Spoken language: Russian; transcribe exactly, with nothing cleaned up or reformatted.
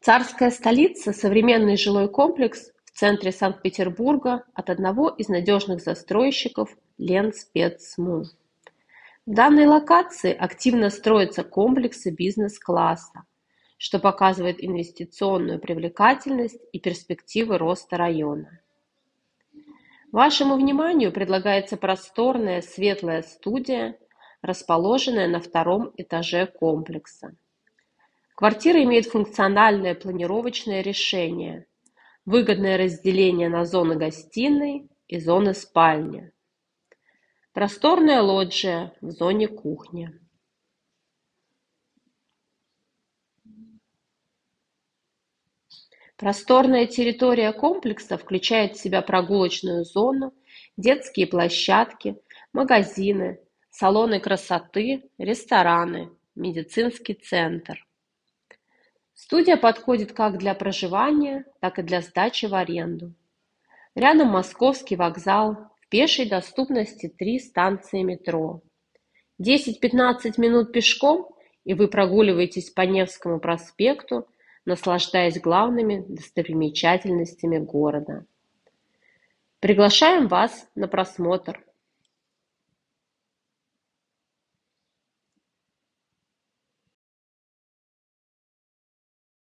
Царская столица – современный жилой комплекс в центре Санкт-Петербурга от одного из надежных застройщиков ЛенСпецСму. В данной локации активно строятся комплексы бизнес-класса, что показывает инвестиционную привлекательность и перспективы роста района. Вашему вниманию предлагается просторная светлая студия, расположенная на втором этаже комплекса. Квартира имеет функциональное планировочное решение, выгодное разделение на зоны гостиной и зоны спальни. Просторная лоджия в зоне кухни. Просторная территория комплекса включает в себя прогулочную зону, детские площадки, магазины, салоны красоты, рестораны, медицинский центр. Студия подходит как для проживания, так и для сдачи в аренду. Рядом Московский вокзал, в пешей доступности три станции метро. десять-пятнадцать минут пешком, и вы прогуливаетесь по Невскому проспекту, наслаждаясь главными достопримечательностями города. Приглашаем вас на просмотр.